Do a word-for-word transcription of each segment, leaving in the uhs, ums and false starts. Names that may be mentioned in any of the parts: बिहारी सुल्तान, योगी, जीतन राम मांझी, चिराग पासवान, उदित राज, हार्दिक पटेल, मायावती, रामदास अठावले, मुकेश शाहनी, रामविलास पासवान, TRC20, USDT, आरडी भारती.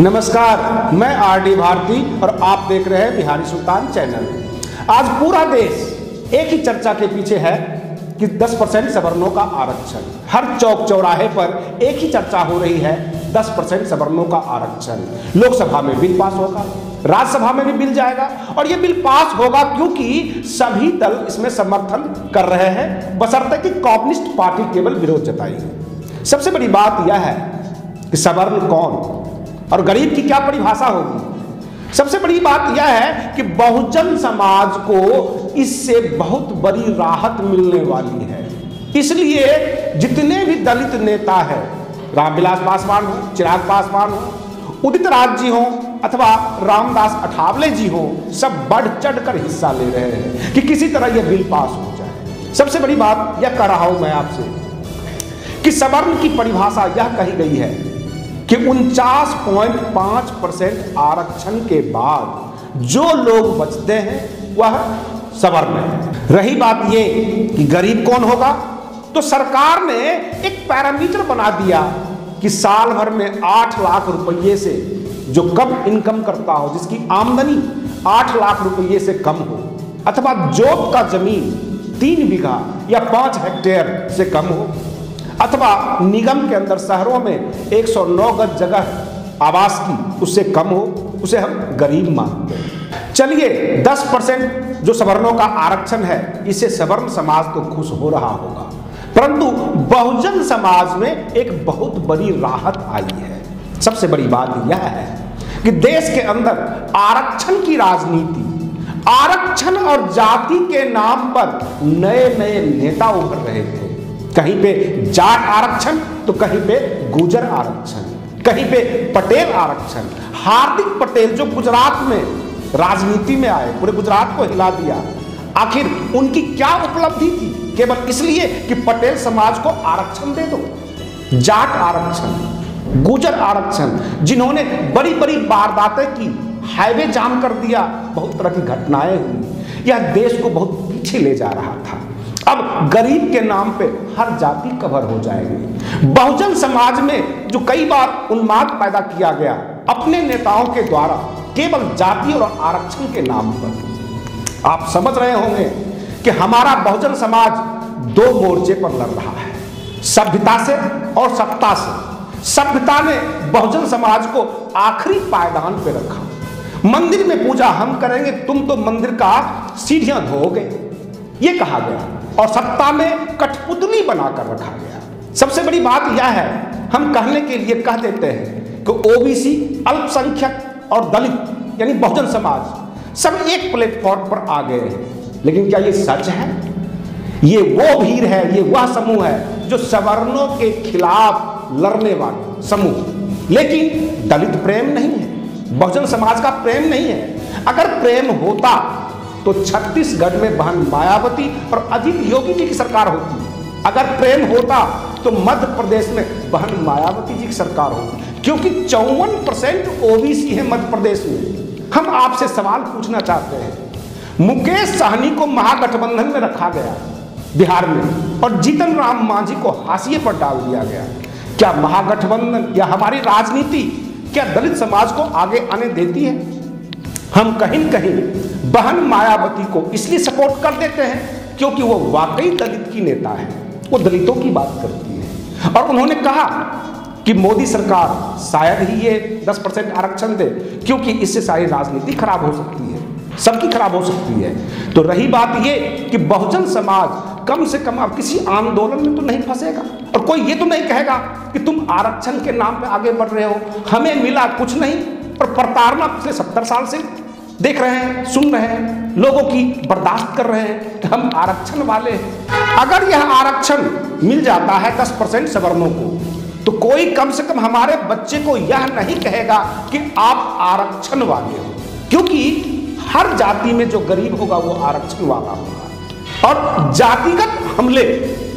नमस्कार, मैं आरडी भारती और आप देख रहे हैं बिहारी सुल्तान चैनल। आज पूरा देश एक ही चर्चा के पीछे है कि दस परसेंट सवर्णों का आरक्षण। हर चौक चौराहे पर एक ही चर्चा हो रही है, दस परसेंट सवर्णों का आरक्षण। लोकसभा में बिल पास होगा, राज्यसभा में भी बिल जाएगा और ये बिल पास होगा क्योंकि सभी दल इसमें समर्थन कर रहे हैं, बशर्ते कि कम्युनिस्ट पार्टी केवल विरोध जताई है। सबसे बड़ी बात यह है कि सवर्ण कौन और गरीब की क्या परिभाषा होगी। सबसे बड़ी बात यह है कि बहुजन समाज को इससे बहुत बड़ी राहत मिलने वाली है। इसलिए जितने भी दलित नेता हैं, रामविलास पासवान हो, चिराग पासवान हो, उदित राज जी हो अथवा रामदास अठावले जी हो, सब बढ़ चढ़ कर हिस्सा ले रहे हैं कि किसी तरह यह बिल पास हो जाए। सबसे बड़ी बात यह कह रहा हूं मैं आपसे कि सवर्ण की परिभाषा यह कही गई है कि उनचास पॉइंट पाँच परसेंट आरक्षण के बाद जो लोग बचते हैं वह सवर्ण है। रही बात ये कि गरीब कौन होगा, तो सरकार ने एक पैरामीटर बना दिया कि साल भर में आठ लाख रुपये से जो कम इनकम करता हो, जिसकी आमदनी आठ लाख रुपये से कम हो अथवा जॉब का जमीन तीन बीघा या पाँच हेक्टेयर से कम हो अथवा निगम के अंदर शहरों में एक सौ नौ गज जगह आवास की उससे कम हो, उसे हम गरीब मानते हैं। चलिए दस परसेंट जो सवर्णों का आरक्षण है, इससे सवर्ण समाज तो खुश हो रहा होगा, परंतु बहुजन समाज में एक बहुत बड़ी राहत आई है। सबसे बड़ी बात यह है कि देश के अंदर आरक्षण की राजनीति, आरक्षण और जाति के नाम पर नए नए नेता उभर रहे थे। कहीं पे जाट आरक्षण, तो कहीं पे गुजर आरक्षण, कहीं पे पटेल आरक्षण। हार्दिक पटेल जो गुजरात में राजनीति में आए, पूरे गुजरात को हिला दिया। आखिर उनकी क्या उपलब्धि थी? केवल इसलिए कि पटेल समाज को आरक्षण दे दो। जाट आरक्षण, गुजर आरक्षण, जिन्होंने बड़ी बड़ी वारदातें की, हाईवे जाम कर दिया, बहुत तरह की घटनाएं हुई। यह देश को बहुत पीछे ले जा रहा था। अब गरीब के नाम पे हर जाति कवर हो जाएगी। बहुजन समाज में जो कई बार उन्माद पैदा किया गया अपने नेताओं के द्वारा, केवल जाति और आरक्षण के नाम पर। आप समझ रहे होंगे कि हमारा बहुजन समाज दो मोर्चे पर लड़ रहा है, सभ्यता से और सत्ता से। सभ्यता ने बहुजन समाज को आखिरी पायदान पे रखा। मंदिर में पूजा हम करेंगे, तुम तो मंदिर का सीढ़ियां धोओगे, ये कहा गया और सत्ता में कठपुतली बनाकर रखा गया। सबसे बड़ी बात यह है, हम कहने के लिए कह देते हैं कि ओबीसी, अल्पसंख्यक और दलित यानी बहुजन समाज सब एक प्लेटफॉर्म पर आ गए हैं, लेकिन क्या ये सच है? ये वो भीड़ है, ये वह समूह है जो सवर्णों के खिलाफ लड़ने वाला समूह, लेकिन दलित प्रेम नहीं है, बहुजन समाज का प्रेम नहीं है। अगर प्रेम होता तो छत्तीसगढ़ में बहन मायावती और अजीत योगी जी की सरकार होती। अगर प्रेम होता तो मध्य प्रदेश में बहन मायावती जी की सरकार होती, क्योंकि चौवन परसेंट ओबीसी है मध्य प्रदेश में। हम आपसे सवाल पूछना चाहते हैं, मुकेश शाहनी को महागठबंधन में रखा गया बिहार में और जीतन राम मांझी को हाशिए पर डाल दिया गया। क्या महागठबंधन या हमारी राजनीति क्या दलित समाज को आगे आने देती है? हम कहीं न कहीं बहन मायावती को इसलिए सपोर्ट कर देते हैं क्योंकि वो वाकई दलित की नेता है, वो दलितों की बात करती है और उन्होंने कहा कि मोदी सरकार शायद ही ये दस परसेंट आरक्षण दे, क्योंकि इससे सारी राजनीति खराब हो सकती है, सबकी खराब हो सकती है। तो रही बात ये कि बहुजन समाज कम से कम अब किसी आंदोलन में तो नहीं फंसेगा और कोई ये तो नहीं कहेगा कि तुम आरक्षण के नाम पर आगे बढ़ रहे हो, हमें मिला कुछ नहीं। और प्रताड़ना पिछले सत्तर साल से देख रहे हैं, सुन रहे हैं, लोगों की बर्दाश्त कर रहे हैं कि हम आरक्षण वाले हैं। अगर यह आरक्षण मिल जाता है दस परसेंट सवर्णों को, तो कोई कम से कम हमारे बच्चे को यह नहीं कहेगा कि आप आरक्षण वाले हो, क्योंकि हर जाति में जो गरीब होगा वो आरक्षण वाला होगा और जातिगत हमले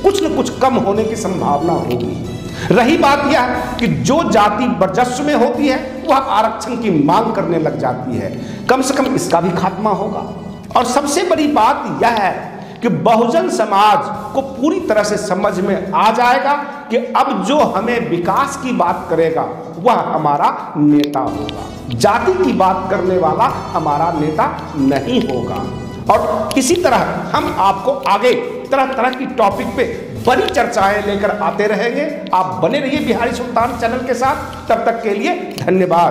कुछ न कुछ कम होने की संभावना होगी। रही बात यह कि जो जाति वर्चस्व में होती है वह आरक्षण की मांग करने लग जाती है, कम से कम इसका भी खात्मा होगा। और सबसे बड़ी बात यह है कि बहुजन समाज को पूरी तरह से समझ में आ जाएगा कि अब जो हमें विकास की बात करेगा वह हमारा नेता होगा, जाति की बात करने वाला हमारा नेता नहीं होगा। और इसी तरह हम आपको आगे तरह तरह की टॉपिक पे बड़ी चर्चाएं लेकर आते रहेंगे। आप बने रहिए बिहारी सुल्तान चैनल के साथ। तब तक के लिए धन्यवाद।